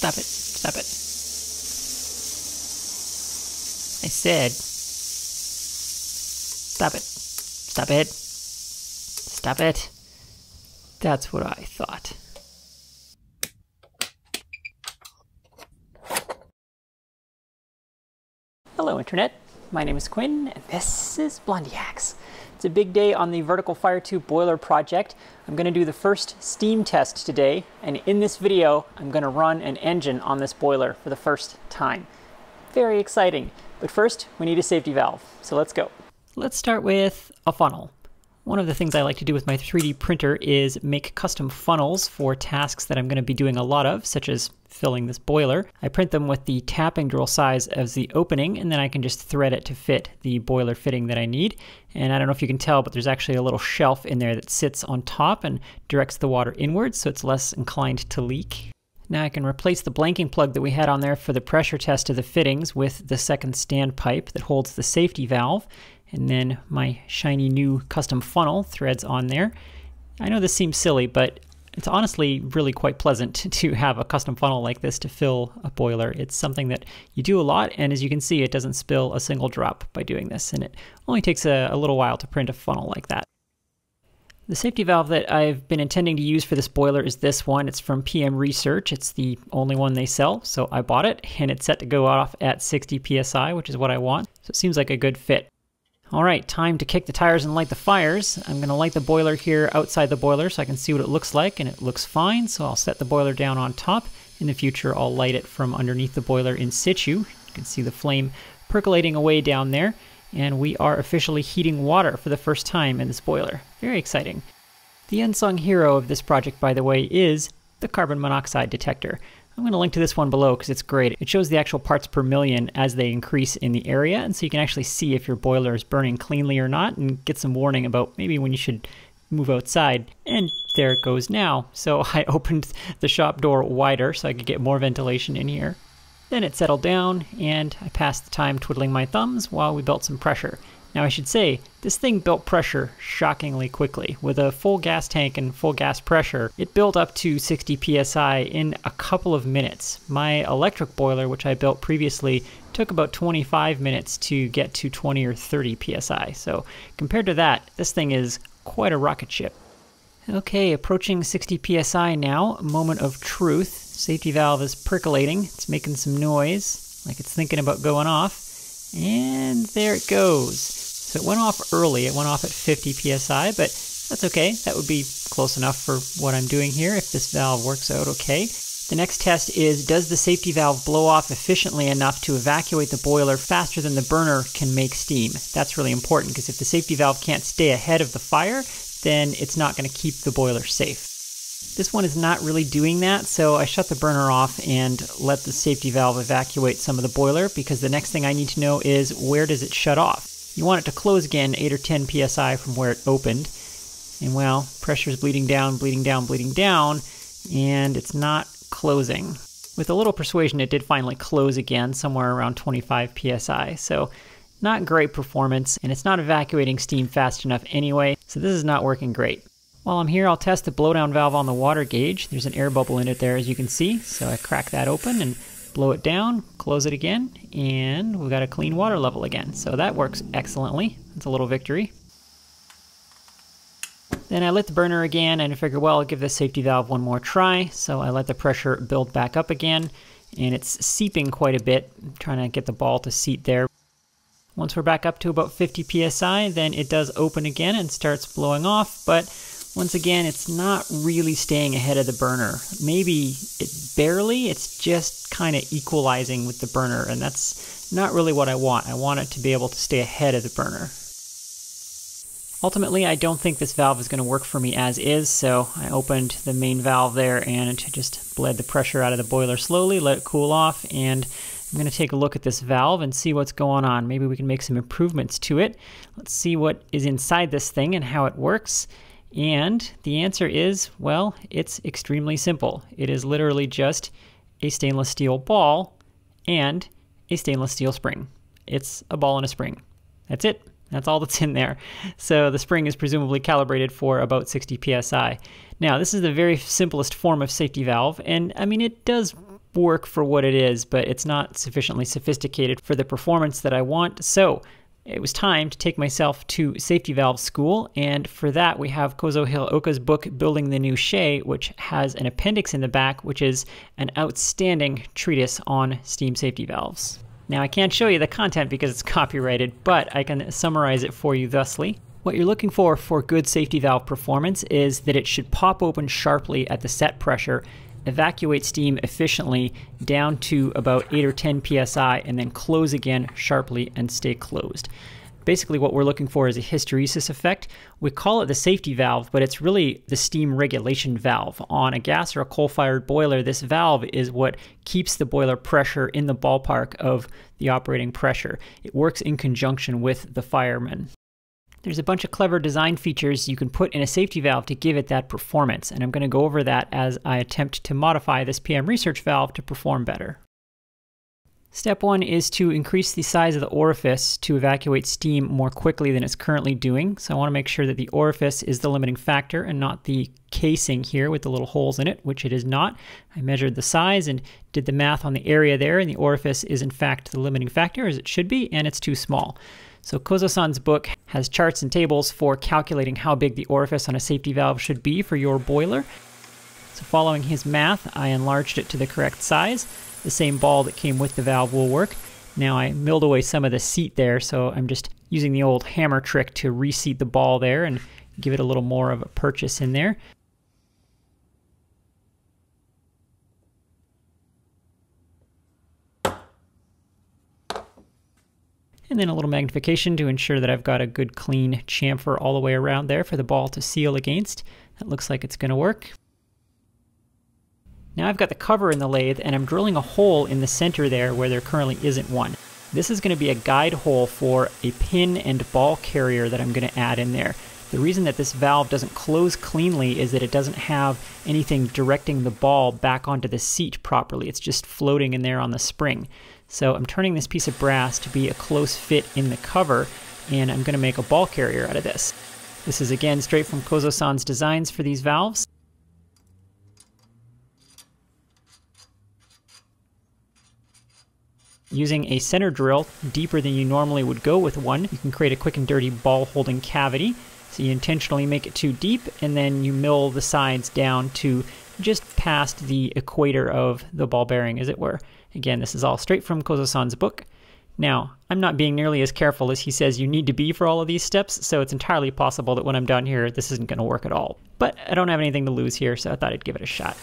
Stop it. Stop it. I said... Stop it. Stop it. Stop it. That's what I thought. Hello, Internet. My name is Quinn, and this is Blondihacks. It's a big day on the vertical fire tube boiler project. I'm going to do the first steam test today, and in this video, I'm going to run an engine on this boiler for the first time. Very exciting. But first, we need a safety valve, so let's go. Let's start with a funnel. One of the things I like to do with my 3D printer is make custom funnels for tasks that I'm going to be doing a lot of, such as filling this boiler. I print them with the tapping drill size as the opening, and then I can just thread it to fit the boiler fitting that I need. And I don't know if you can tell, but there's actually a little shelf in there that sits on top and directs the water inwards, so it's less inclined to leak. Now I can replace the blanking plug that we had on there for the pressure test of the fittings with the second stand pipe that holds the safety valve. And then my shiny new custom funnel threads on there. I know this seems silly, but it's honestly really quite pleasant to have a custom funnel like this to fill a boiler. It's something that you do a lot, and as you can see, it doesn't spill a single drop by doing this, and it only takes a little while to print a funnel like that. The safety valve that I've been intending to use for this boiler is this one. It's from PM Research. It's the only one they sell, so I bought it, and it's set to go off at 60 psi, which is what I want, so it seems like a good fit. All right, time to kick the tires and light the fires. I'm going to light the boiler here outside the boiler so I can see what it looks like, and it looks fine, so I'll set the boiler down on top. In the future, I'll light it from underneath the boiler in situ. You can see the flame percolating away down there, and we are officially heating water for the first time in this boiler. Very exciting. The unsung hero of this project, by the way, is the carbon monoxide detector. I'm going to link to this one below because it's great. It shows the actual parts per million as they increase in the area, and so you can actually see if your boiler is burning cleanly or not and get some warning about maybe when you should move outside. And there it goes now. So I opened the shop door wider so I could get more ventilation in here. Then it settled down, and I passed the time twiddling my thumbs while we built some pressure. Now I should say, this thing built pressure shockingly quickly. With a full gas tank and full gas pressure, it built up to 60 psi in a couple of minutes. My electric boiler, which I built previously, took about 25 minutes to get to 20 or 30 psi. So compared to that, this thing is quite a rocket ship. Okay, approaching 60 psi now, moment of truth. Safety valve is percolating, it's making some noise, like it's thinking about going off. And there it goes. So it went off early. It went off at 50 psi, but that's okay. That would be close enough for what I'm doing here if this valve works out okay. The next test is, does the safety valve blow off efficiently enough to evacuate the boiler faster than the burner can make steam? That's really important because if the safety valve can't stay ahead of the fire, then it's not going to keep the boiler safe. This one is not really doing that, so I shut the burner off and let the safety valve evacuate some of the boiler because the next thing I need to know is, where does it shut off? You want it to close again 8 or 10 psi from where it opened. And well, pressure's bleeding down, bleeding down, bleeding down, and it's not closing. With a little persuasion, it did finally close again somewhere around 25 psi, so not great performance, and it's not evacuating steam fast enough anyway, so this is not working great. While I'm here, I'll test the blowdown valve on the water gauge. There's an air bubble in it there, as you can see. So I crack that open and blow it down, close it again, and we've got a clean water level again. So that works excellently. It's a little victory. Then I lit the burner again and I figured, well, I'll give this safety valve one more try. So I let the pressure build back up again, and it's seeping quite a bit. I'm trying to get the ball to seat there. Once we're back up to about 50 psi, then it does open again and starts blowing off, but once again, it's not really staying ahead of the burner. Maybe it barely, it's just kind of equalizing with the burner, and that's not really what I want. I want it to be able to stay ahead of the burner. Ultimately, I don't think this valve is going to work for me as is, so I opened the main valve there and just bled the pressure out of the boiler slowly, let it cool off, and I'm going to take a look at this valve and see what's going on. Maybe we can make some improvements to it. Let's see what is inside this thing and how it works. And the answer is, well, it's extremely simple. It is literally just a stainless steel ball and a stainless steel spring. It's a ball and a spring. That's it. That's all that's in there. So the spring is presumably calibrated for about 60 psi. Now, this is the very simplest form of safety valve, and I mean, it does work for what it is, but it's not sufficiently sophisticated for the performance that I want. So it was time to take myself to safety valve school, and for that we have Kozo Hiraoka's book, Building the New Shay, which has an appendix in the back, which is an outstanding treatise on steam safety valves. Now I can't show you the content because it's copyrighted, but I can summarize it for you thusly. What you're looking for good safety valve performance is that it should pop open sharply at the set pressure, evacuate steam efficiently down to about 8 or 10 psi, and then close again sharply and stay closed. Basically what we're looking for is a hysteresis effect. We call it the safety valve, but it's really the steam regulation valve. On a gas or a coal-fired boiler, this valve is what keeps the boiler pressure in the ballpark of the operating pressure. It works in conjunction with the fireman. There's a bunch of clever design features you can put in a safety valve to give it that performance, and I'm going to go over that as I attempt to modify this PM Research valve to perform better. Step one is to increase the size of the orifice to evacuate steam more quickly than it's currently doing. So I want to make sure that the orifice is the limiting factor and not the casing here with the little holes in it, which it is not. I measured the size and did the math on the area there, and the orifice is in fact the limiting factor, as it should be, and it's too small. So Kozo-san's book has charts and tables for calculating how big the orifice on a safety valve should be for your boiler. So following his math, I enlarged it to the correct size. The same ball that came with the valve will work. Now I milled away some of the seat there, so I'm just using the old hammer trick to reseat the ball there and give it a little more of a purchase in there. And then a little magnification to ensure that I've got a good clean chamfer all the way around there for the ball to seal against. That looks like it's going to work. Now I've got the cover in the lathe, and I'm drilling a hole in the center there where there currently isn't one. This is going to be a guide hole for a pin and ball carrier that I'm going to add in there. The reason that this valve doesn't close cleanly is that it doesn't have anything directing the ball back onto the seat properly. It's just floating in there on the spring. So I'm turning this piece of brass to be a close fit in the cover, and I'm going to make a ball carrier out of this. This is again straight from Kozo-san's designs for these valves. Using a center drill deeper than you normally would go with one, you can create a quick and dirty ball holding cavity. So you intentionally make it too deep, and then you mill the sides down to just past the equator of the ball bearing, as it were. Again, this is all straight from Kozo-san's book. Now, I'm not being nearly as careful as he says you need to be for all of these steps, so it's entirely possible that when I'm done here, this isn't going to work at all. But I don't have anything to lose here, so I thought I'd give it a shot.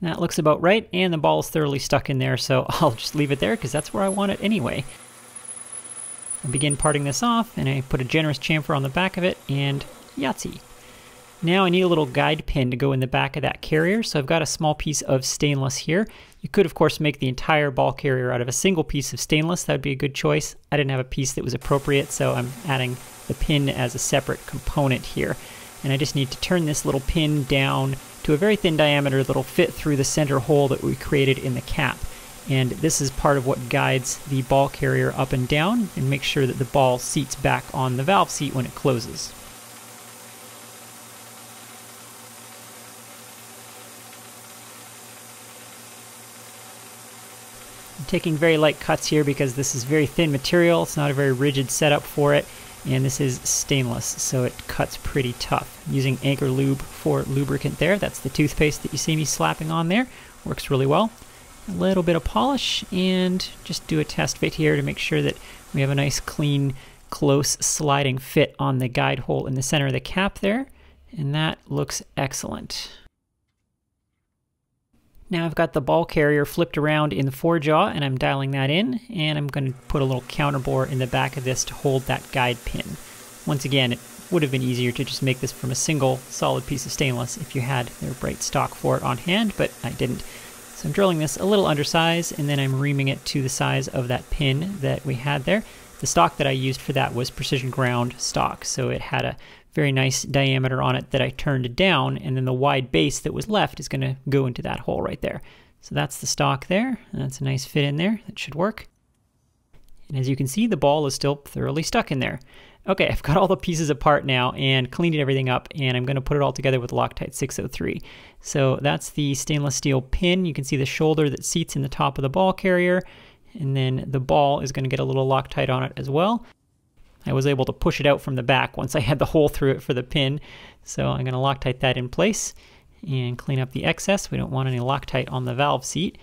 And that looks about right, and the ball is thoroughly stuck in there, so I'll just leave it there because that's where I want it anyway. I begin parting this off, and I put a generous chamfer on the back of it, and yahtzee. Now I need a little guide pin to go in the back of that carrier, so I've got a small piece of stainless here. You could, of course, make the entire ball carrier out of a single piece of stainless. That would be a good choice. I didn't have a piece that was appropriate, so I'm adding the pin as a separate component here. And I just need to turn this little pin down to a very thin diameter that'll fit through the center hole that we created in the cap. And this is part of what guides the ball carrier up and down and makes sure that the ball seats back on the valve seat when it closes. I'm taking very light cuts here because this is very thin material. It's not a very rigid setup for it. And this is stainless, so it cuts pretty tough. I'm using Anchor Lube for lubricant there. That's the toothpaste that you see me slapping on there. Works really well. A little bit of polish, and just do a test fit here to make sure that we have a nice, clean, close sliding fit on the guide hole in the center of the cap there. And that looks excellent. Now I've got the ball carrier flipped around in the forejaw, and I'm dialing that in, and I'm going to put a little counterbore in the back of this to hold that guide pin. Once again, it would have been easier to just make this from a single solid piece of stainless if you had their bright stock for it on hand, but I didn't. So I'm drilling this a little undersized, and then I'm reaming it to the size of that pin that we had there. The stock that I used for that was precision ground stock, so it had a very nice diameter on it that I turned down, and then the wide base that was left is going to go into that hole right there. So that's the stock there, and that's a nice fit in there. That should work. And as you can see, the ball is still thoroughly stuck in there. Okay, I've got all the pieces apart now and cleaned everything up, and I'm gonna put it all together with Loctite 603. So that's the stainless steel pin. You can see the shoulder that seats in the top of the ball carrier, and then the ball is gonna get a little Loctite on it as well. I was able to push it out from the back once I had the hole through it for the pin. So I'm gonna Loctite that in place and clean up the excess. We don't want any Loctite on the valve seat.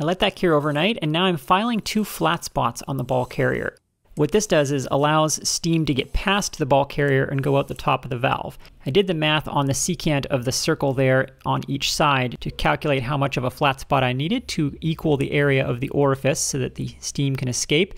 I let that cure overnight, and now I'm filing two flat spots on the ball carrier. What this does is allows steam to get past the ball carrier and go out the top of the valve. I did the math on the secant of the circle there on each side to calculate how much of a flat spot I needed to equal the area of the orifice so that the steam can escape.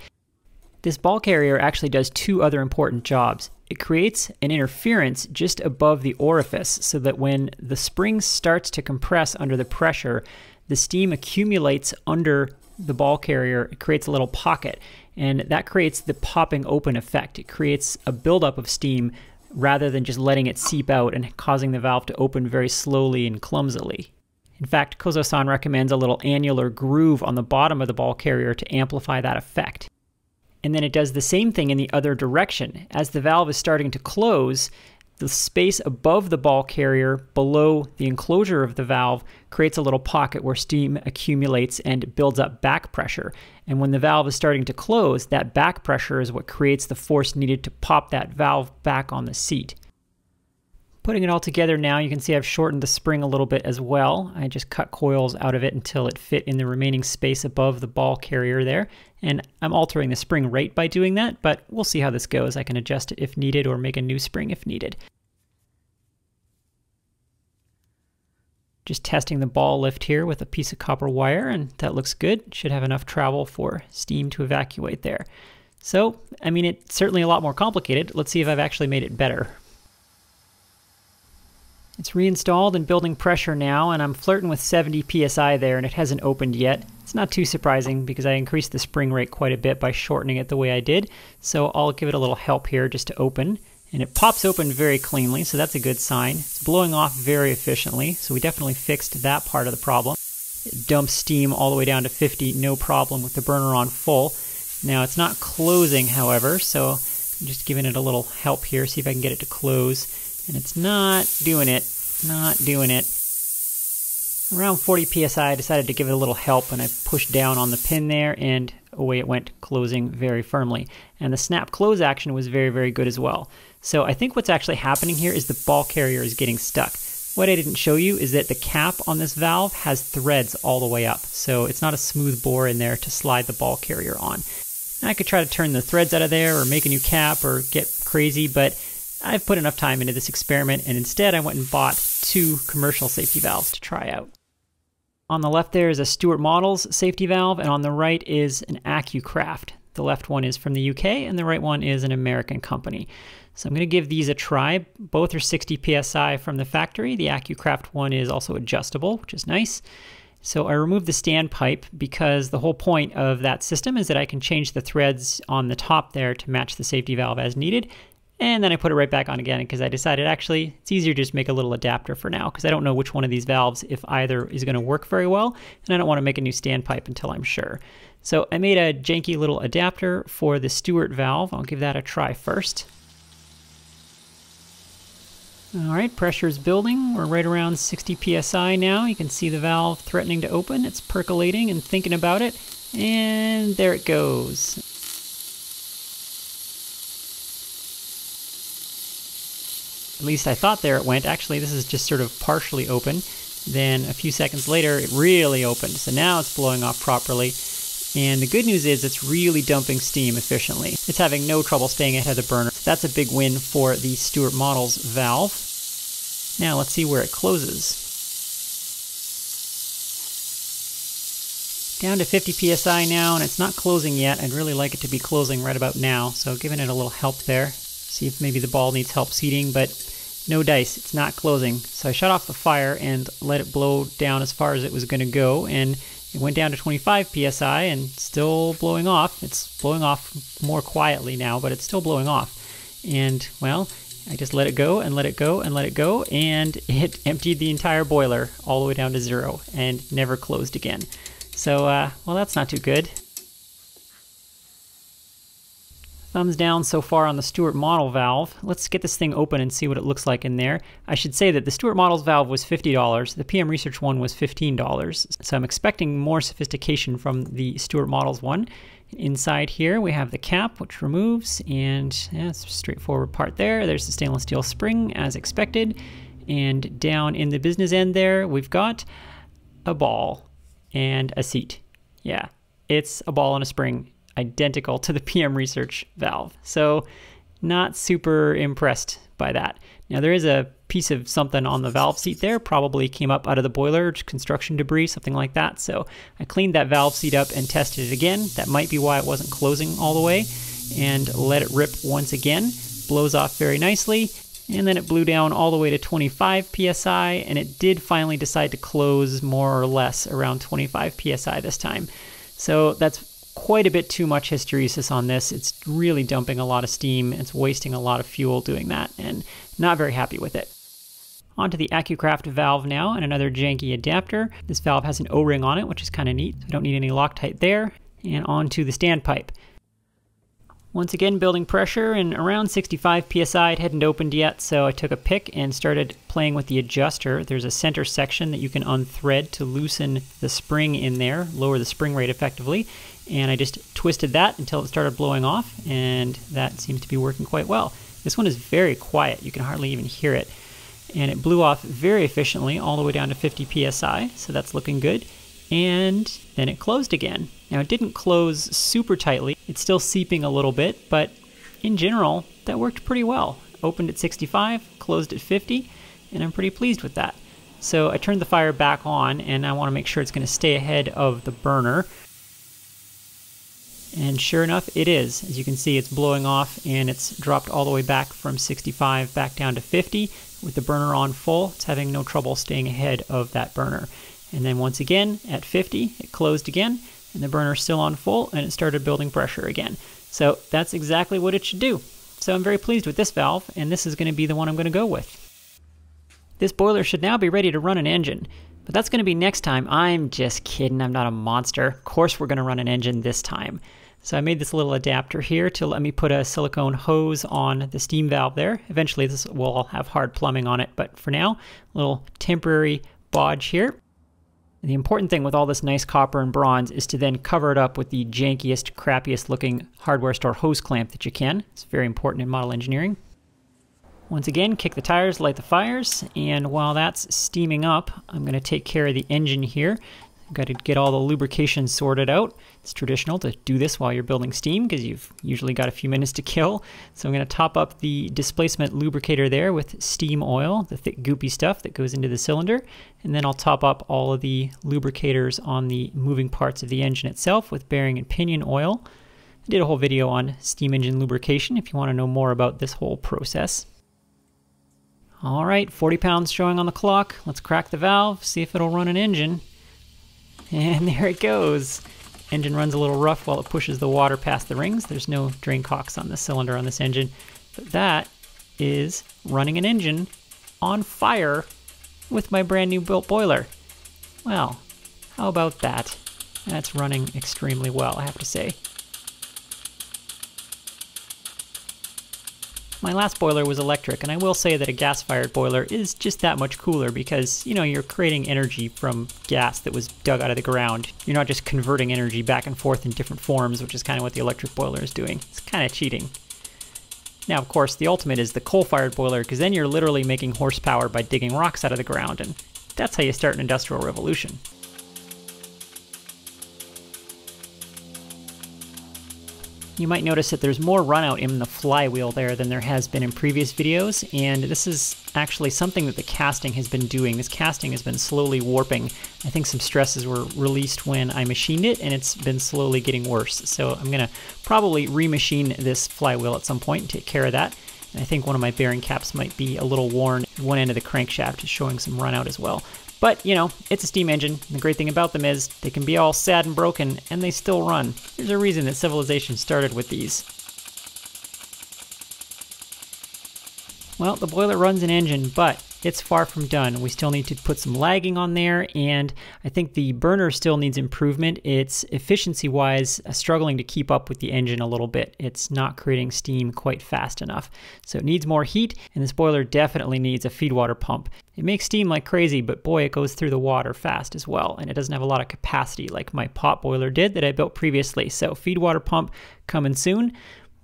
This ball carrier actually does two other important jobs. It creates an interference just above the orifice so that when the spring starts to compress under the pressure, the steam accumulates under the ball carrier. It creates a little pocket, and that creates the popping open effect. It creates a buildup of steam rather than just letting it seep out and causing the valve to open very slowly and clumsily. In fact, Kozo-san recommends a little annular groove on the bottom of the ball carrier to amplify that effect. And then it does the same thing in the other direction. As the valve is starting to close, the space above the ball carrier below the enclosure of the valve creates a little pocket where steam accumulates and builds up back pressure. And when the valve is starting to close, that back pressure is what creates the force needed to pop that valve back on the seat. Putting it all together now, you can see I've shortened the spring a little bit as well. I just cut coils out of it until it fit in the remaining space above the ball carrier there. And I'm altering the spring rate by doing that, but we'll see how this goes. I can adjust it if needed or make a new spring if needed. Just testing the ball lift here with a piece of copper wire, and that looks good. Should have enough travel for steam to evacuate there. So, I mean, it's certainly a lot more complicated. Let's see if I've actually made it better. It's reinstalled and building pressure now, and I'm flirting with 70 psi there, and it hasn't opened yet. It's not too surprising because I increased the spring rate quite a bit by shortening it the way I did, so I'll give it a little help here just to open. And it pops open very cleanly, so that's a good sign. It's blowing off very efficiently, so we definitely fixed that part of the problem. It dumps steam all the way down to 50, no problem, with the burner on full. Now it's not closing, however, so I'm just giving it a little help here, see if I can get it to close. And it's not doing it. Around 40 psi, I decided to give it a little help, and I pushed down on the pin there, and away it went, closing very firmly. And the snap close action was very, very good as well. So I think what's actually happening here is the ball carrier is getting stuck. What I didn't show you is that the cap on this valve has threads all the way up, so it's not a smooth bore in there to slide the ball carrier on. And I could try to turn the threads out of there or make a new cap or get crazy, but I've put enough time into this experiment, and instead I went and bought two commercial safety valves to try out. On the left there is a Stuart Models safety valve, and on the right is an AccuCraft. The left one is from the UK, and the right one is an American company. So I'm going to give these a try. Both are 60 psi from the factory. The AccuCraft one is also adjustable, which is nice. So I removed the standpipe because the whole point of that system is that I can change the threads on the top there to match the safety valve as needed. And then I put it right back on again because I decided actually it's easier to just make a little adapter for now because I don't know which one of these valves, if either, is going to work very well, and I don't want to make a new standpipe until I'm sure. So I made a janky little adapter for the Stuart valve. I'll give that a try first. All right, pressure is building. We're right around 60 psi now. You can see the valve threatening to open. It's percolating and thinking about it, and there it goes. At least I thought there it went. Actually, this is just sort of partially open. Then a few seconds later, it really opened. So now it's blowing off properly. And the good news is it's really dumping steam efficiently. It's having no trouble staying ahead of the burner. So that's a big win for the Stuart Models valve. Now let's see where it closes. Down to 50 psi now, and it's not closing yet. I'd really like it to be closing right about now. So giving it a little help there. See if maybe the ball needs help seating, but no dice, it's not closing. So I shut off the fire and let it blow down as far as it was going to go, and it went down to 25 psi and still blowing off. It's blowing off more quietly now, but it's still blowing off. And well, I just let it go and let it go and let it go, and it emptied the entire boiler all the way down to zero and never closed again. So well, that's not too good. Thumbs down so far on the Stuart model valve. Let's get this thing open and see what it looks like in there. I should say that the Stuart Models valve was $50. The PM Research one was $15. So I'm expecting more sophistication from the Stuart Models one. Inside here we have the cap, which removes, and yeah, it's a straightforward part there. There's the stainless steel spring as expected. And down in the business end there, we've got a ball and a seat. Yeah, it's a ball and a spring, identical to the PM Research valve. So not super impressed by that. Now there is a piece of something on the valve seat there, probably came up out of the boiler, construction debris, something like that. So I cleaned that valve seat up and tested it again. That might be why it wasn't closing all the way, and let it rip once again. Blows off very nicely. And then it blew down all the way to 25 PSI, and it did finally decide to close more or less around 25 PSI this time. So that's quite a bit too much hysteresis on this. It's really dumping a lot of steam. It's wasting a lot of fuel doing that, and not very happy with it. Onto the AccuCraft valve now, and another janky adapter. This valve has an O-ring on it, which is kind of neat. I don't need any Loctite there. And onto the standpipe. Once again, building pressure, and around 65 PSI, it hadn't opened yet, so I took a pick and started playing with the adjuster. There's a center section that you can unthread to loosen the spring in there, lower the spring rate effectively, and I just twisted that until it started blowing off, and that seems to be working quite well. This one is very quiet, you can hardly even hear it, and it blew off very efficiently all the way down to 50 PSI, so that's looking good. And then it closed again. Now it didn't close super tightly, it's still seeping a little bit, but in general that worked pretty well. Opened at 65, closed at 50, and I'm pretty pleased with that. So I turned the fire back on, and I want to make sure it's going to stay ahead of the burner. And sure enough, it is. As you can see, it's blowing off, and it's dropped all the way back from 65 back down to 50. With the burner on full, it's having no trouble staying ahead of that burner. And then once again, at 50, it closed again, and the burner's still on full, and it started building pressure again. So that's exactly what it should do. So I'm very pleased with this valve, and this is going to be the one I'm going to go with. This boiler should now be ready to run an engine, but that's going to be next time. I'm just kidding, I'm not a monster. Of course we're going to run an engine this time. So I made this little adapter here to let me put a silicone hose on the steam valve there. Eventually this will have hard plumbing on it, but for now, a little temporary bodge here. The important thing with all this nice copper and bronze is to then cover it up with the jankiest, crappiest looking hardware store hose clamp that you can. It's very important in model engineering. Once again, kick the tires, light the fires, and while that's steaming up, I'm going to take care of the engine here. I've got to get all the lubrication sorted out. It's traditional to do this while you're building steam because you've usually got a few minutes to kill. So I'm going to top up the displacement lubricator there with steam oil, the thick goopy stuff that goes into the cylinder, and then I'll top up all of the lubricators on the moving parts of the engine itself with bearing and pinion oil. I did a whole video on steam engine lubrication if you want to know more about this whole process. All right, 40 pounds showing on the clock. Let's crack the valve, see if it'll run an engine. And there it goes. Engine runs a little rough while it pushes the water past the rings. There's no drain cocks on the cylinder on this engine. But that is running an engine on fire with my brand new built boiler. Well, how about that? That's running extremely well, I have to say. My last boiler was electric, and I will say that a gas-fired boiler is just that much cooler because, you know, you're creating energy from gas that was dug out of the ground. You're not just converting energy back and forth in different forms, which is kind of what the electric boiler is doing. It's kind of cheating. Now, of course, the ultimate is the coal-fired boiler because then you're literally making horsepower by digging rocks out of the ground, and that's how you start an industrial revolution. You might notice that there's more runout in the flywheel there than there has been in previous videos, and this is actually something that the casting has been doing. This casting has been slowly warping. I think some stresses were released when I machined it, and it's been slowly getting worse. So I'm going to probably remachine this flywheel at some point and take care of that. And I think one of my bearing caps might be a little worn. One end of the crankshaft is showing some runout as well. But, you know, it's a steam engine. The great thing about them is they can be all sad and broken, and they still run. There's a reason that civilization started with these. Well, the boiler runs an engine, but it's far from done. We still need to put some lagging on there, and I think the burner still needs improvement. It's efficiency-wise struggling to keep up with the engine a little bit. It's not creating steam quite fast enough. So it needs more heat, and this boiler definitely needs a feed water pump. It makes steam like crazy, but boy, it goes through the water fast as well, and it doesn't have a lot of capacity like my pot boiler did that I built previously. So feed water pump coming soon.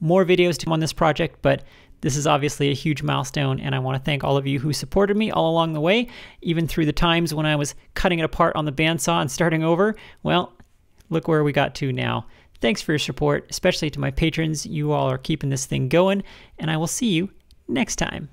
More videos to come on this project, but this is obviously a huge milestone, and I want to thank all of you who supported me all along the way, even through the times when I was cutting it apart on the bandsaw and starting over. Well, look where we got to now. Thanks for your support, especially to my patrons. You all are keeping this thing going, and I will see you next time.